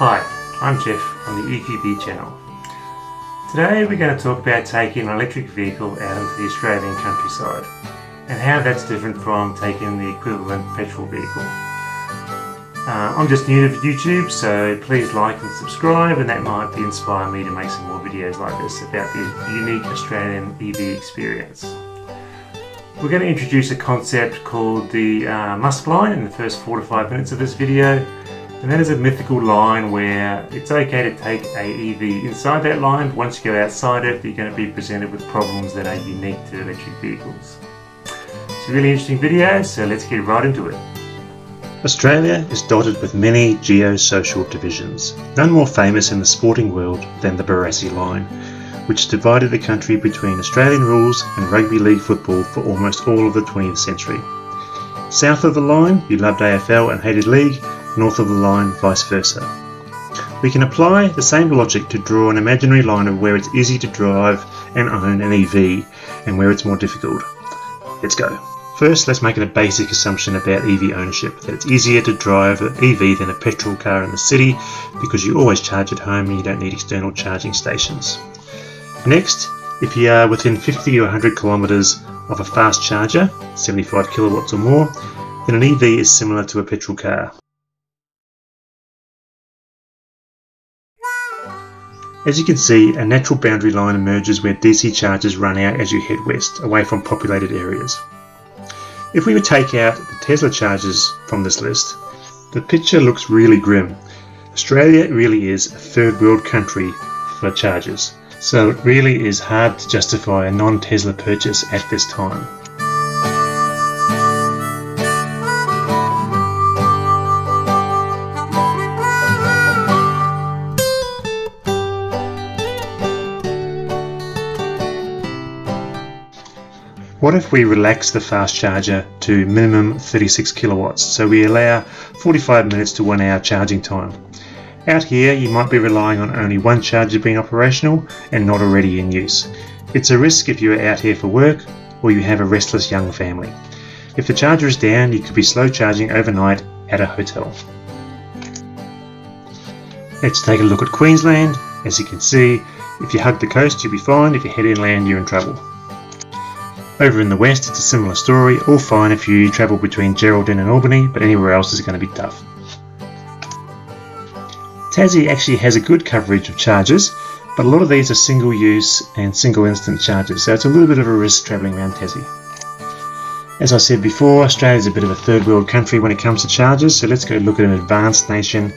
Hi, I'm Geoff from the EQB Channel. Today we're going to talk about taking an electric vehicle out into the Australian countryside and how that's different from taking the equivalent petrol vehicle. I'm just new to YouTube, so please like and subscribe, and that might inspire me to make some more videos like this about the unique Australian EV experience. We're going to introduce a concept called the Musk Line in the first 4 to 5 minutes of this video. And that is a mythical line where it's okay to take an EV inside that line, but once you go outside it, you're going to be presented with problems that are unique to electric vehicles. It's a really interesting video, so let's get right into it. Australia is dotted with many geo-social divisions, none more famous in the sporting world than the Barassi line, which divided the country between Australian rules and rugby league football for almost all of the 20th century. South of the line, you loved AFL and hated league, north of the line, vice versa. We can apply the same logic to draw an imaginary line of where it's easy to drive and own an EV and where it's more difficult. Let's go. First, let's make it a basic assumption about EV ownership, that it's easier to drive an EV than a petrol car in the city because you always charge at home and you don't need external charging stations. Next, if you are within 50 or 100 kilometers of a fast charger, 75 kilowatts or more, then an EV is similar to a petrol car. As you can see, a natural boundary line emerges where DC charges run out as you head west, away from populated areas. If we would take out the Tesla charges from this list, the picture looks really grim. Australia really is a third world country for charges, so it really is hard to justify a non-Tesla purchase at this time. What if we relax the fast charger to minimum 36 kilowatts, so we allow 45 minutes to 1 hour charging time? Out here you might be relying on only one charger being operational and not already in use. It's a risk if you are out here for work or you have a restless young family. If the charger is down, you could be slow charging overnight at a hotel. Let's take a look at Queensland. As you can see, if you hug the coast you'll be fine, if you head inland you're in trouble. Over in the west it's a similar story, all fine if you travel between Geraldton and Albany, but anywhere else is going to be tough. Tassie actually has a good coverage of chargers, but a lot of these are single use and single instant chargers, so it's a little bit of a risk travelling around Tassie. As I said before, Australia is a bit of a third world country when it comes to chargers, so let's go look at an advanced nation,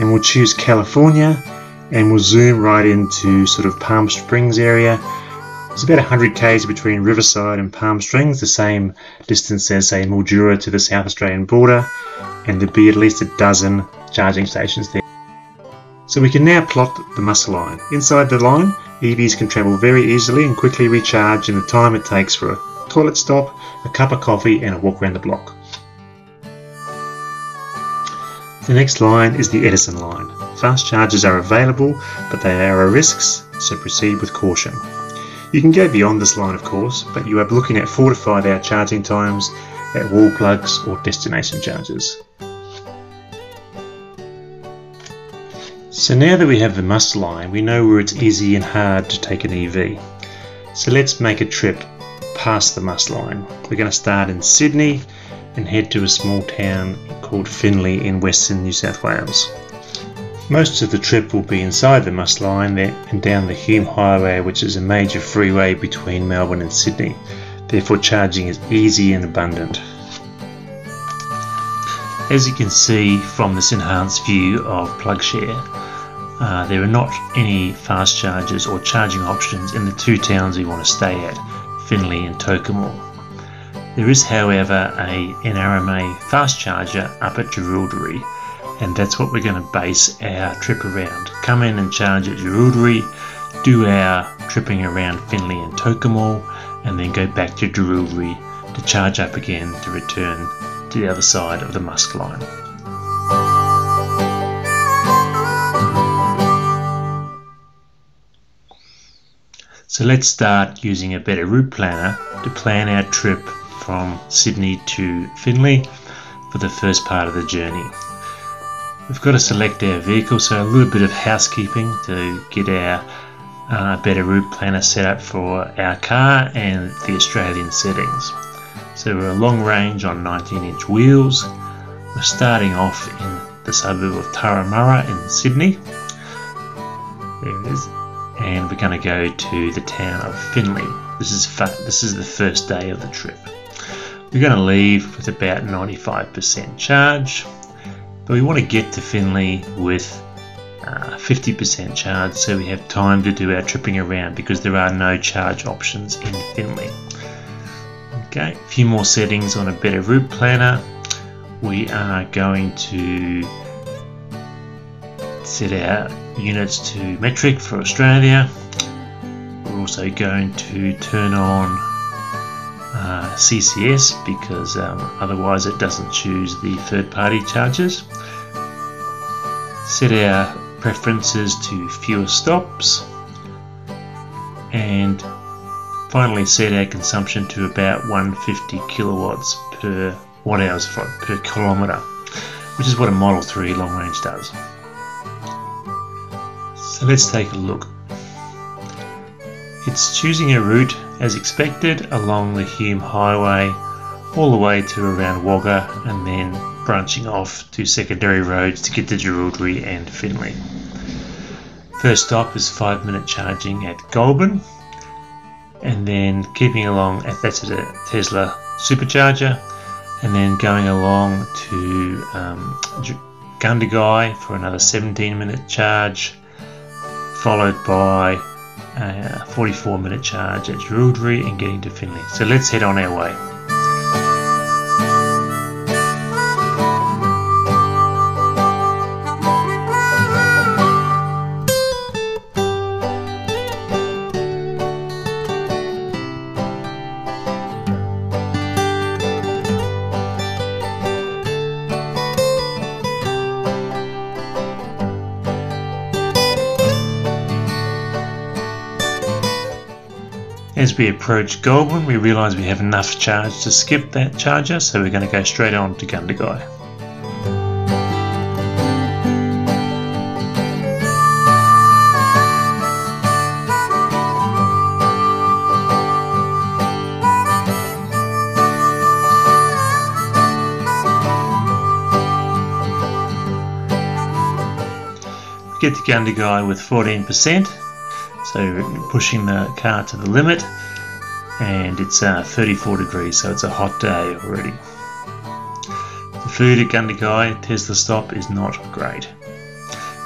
and we'll choose California, and we'll zoom right into sort of Palm Springs area. It's about 100 k's between Riverside and Palm Springs, the same distance as, say, Mildura to the South Australian border, and there'd be at least a dozen charging stations there. So we can now plot the Musk line. Inside the line, EVs can travel very easily and quickly recharge in the time it takes for a toilet stop, a cup of coffee, and a walk around the block. The next line is the Edison line. Fast chargers are available, but they are a risk, so proceed with caution. You can go beyond this line of course, but you are looking at 4 to 5 hour charging times at wall plugs or destination chargers. So now that we have the Musk line, we know where it's easy and hard to take an EV. So let's make a trip past the Musk line. We're going to start in Sydney and head to a small town called Finley in Western New South Wales. Most of the trip will be inside the Musk line there and down the Hume Highway, which is a major freeway between Melbourne and Sydney. Therefore charging is easy and abundant. As you can see from this enhanced view of PlugShare, there are not any fast chargers or charging options in the two towns we want to stay at, Finley and Tocumwal. There is however a NRMA fast charger up at Jerilderie, and that's what we're going to base our trip around. Come in and charge at Druidry, do our tripping around Finley and Tocumwal, and then go back to Druidry to charge up again to return to the other side of the Musk line. So let's start using a Better Route Planner to plan our trip from Sydney to Finley for the first part of the journey. We've got to select our vehicle, so a little bit of housekeeping to get our Better Route Planner set up for our car and the Australian settings. So we're a long range on 19-inch wheels. We're starting off in the suburb of Tarramura in Sydney. There it is. And we're going to go to the town of Finley. This is the first day of the trip. We're going to leave with about 95% charge, but we want to get to Finley with 50% charge, so we have time to do our tripping around because there are no charge options in Finley. Okay, a few more settings on a Better Route Planner. We are going to set our units to metric for Australia. We're also going to turn on CCS because otherwise it doesn't choose the third-party charges. Set our preferences to fewer stops, and finally set our consumption to about 150 kilowatts per watt-hours per kilometre, which is what a Model 3 Long Range does. So let's take a look. It's choosing a route as expected along the Hume Highway all the way to around Wagga and then branching off to secondary roads to get to Jerilderie and Finley. First stop is 5-minute charging at Goulburn, and then keeping along at the Tesla supercharger, and then going along to Gundagai for another 17-minute charge, followed by a 44-minute charge at Druidry and getting to Finley. So let's head on our way. As we approach Goulburn, we realise we have enough charge to skip that charger, so we're going to go straight on to Gundagai. We get to Gundagai with 14%. So we're pushing the car to the limit, and it's 34 degrees, so it's a hot day already. The food at Gundagai Tesla stop is not great.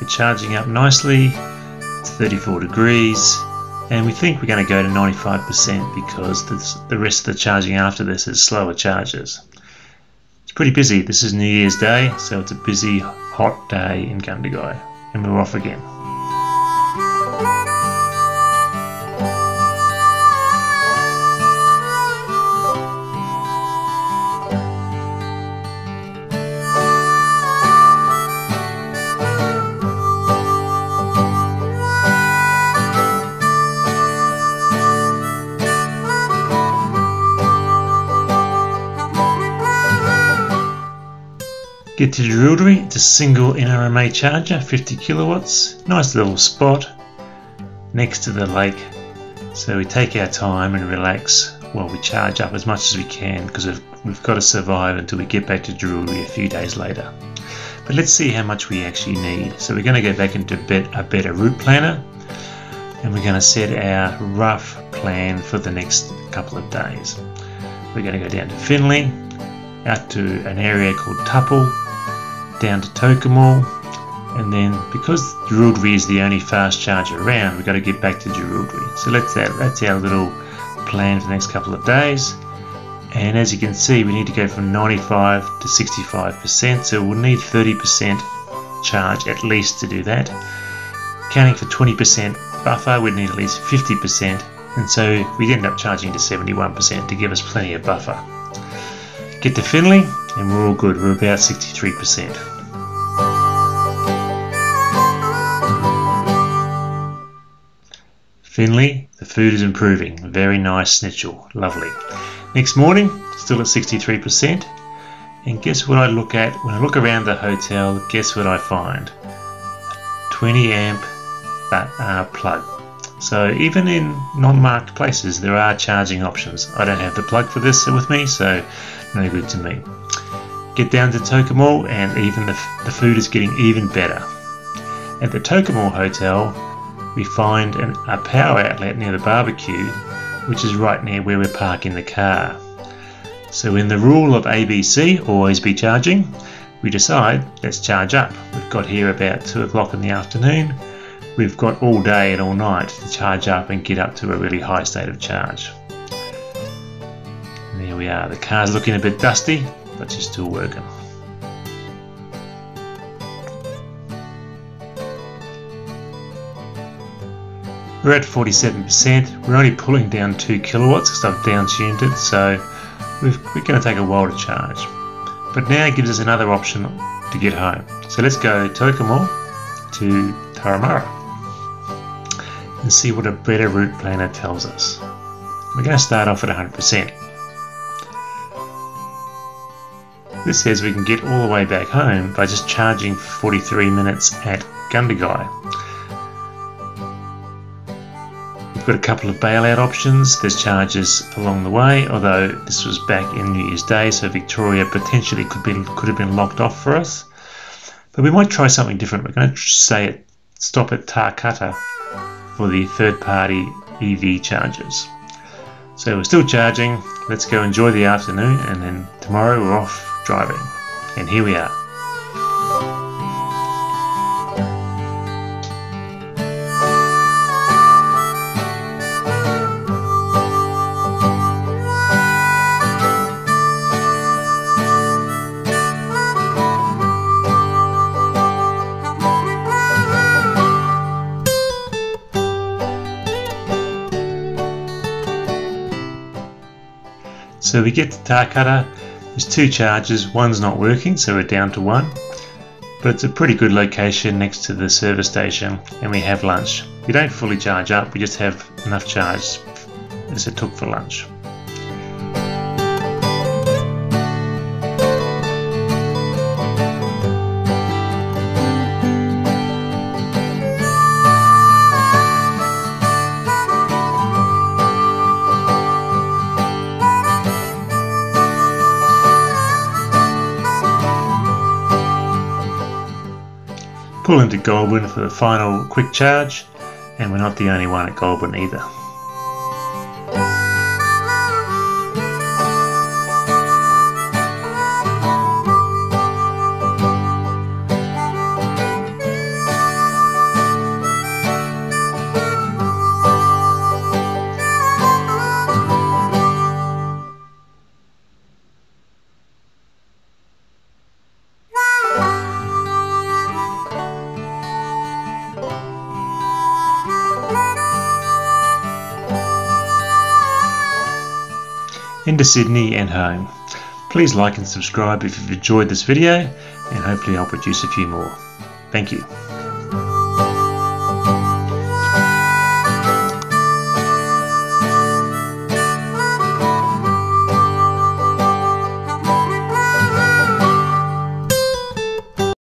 We're charging up nicely, it's 34 degrees, and we think we're going to go to 95% because the rest of the charging after this is slower charges. It's pretty busy. This is New Year's Day, so it's a busy, hot day in Gundagai, and we're off again. Get to Druidry, it's a single NRMA charger, 50 kilowatts, nice little spot next to the lake. So we take our time and relax while we charge up as much as we can because we've got to survive until we get back to Druidry a few days later. But let's see how much we actually need. So we're going to go back into a Better Route Planner, and we're going to set our rough plan for the next couple of days. We're going to go down to Finley, out to an area called Tupple, down to Tocumwal, and then because Jerilderie is the only fast charge around, we've got to get back to Jerilderie. So that's our little plan for the next couple of days. And as you can see, we need to go from 95 to 65%, so we'll need 30% charge at least to do that. Accounting for 20% buffer, we'd need at least 50%, and so we end up charging to 71% to give us plenty of buffer. Get to Finley and we're all good, we're about 63%. Finley, the food is improving, very nice schnitzel, lovely. Next morning, still at 63%, And guess what I look at when I look around the hotel? Guess what I find? 20 amp plug. So even in non-marked places there are charging options. I don't have the plug for this with me, so no good to me. Get down to Tocumwal and even the food is getting even better. At the Tocumwal Hotel we find a power outlet near the barbecue, which is right near where we're parking the car. So in the rule of ABC, always be charging, we decide let's charge up. We've got here about 2 o'clock in the afternoon. We've got all day and all night to charge up and get up to a really high state of charge. And there we are, the car's looking a bit dusty, but she's still working. We're at 47%, we're only pulling down 2 kilowatts because I've down tuned it, so we're going to take a while to charge. But now it gives us another option to get home. So let's go Tocumwal to Tarramura and see what A Better Route Planner tells us. We're going to start off at 100%. This says we can get all the way back home by just charging for 43 minutes at Gundagai. We've got a couple of bailout options. There's charges along the way, although this was back in New Year's Day, so Victoria potentially could have been locked off for us. But we might try something different. We're going to stop at Tarcutta for the third-party EV chargers. So we're still charging. Let's go enjoy the afternoon, and then tomorrow we're off driving. And here we are. So we get to Tarcutta, there's 2 chargers, one's not working, so we're down to 1. But it's a pretty good location next to the service station, and we have lunch. We don't fully charge up, we just have enough charge as it took for lunch. Pull into Goulburn for the final quick charge, and we're not the only one at Goulburn either. Into Sydney and home. Please like and subscribe if you've enjoyed this video, and hopefully I'll produce a few more. Thank you.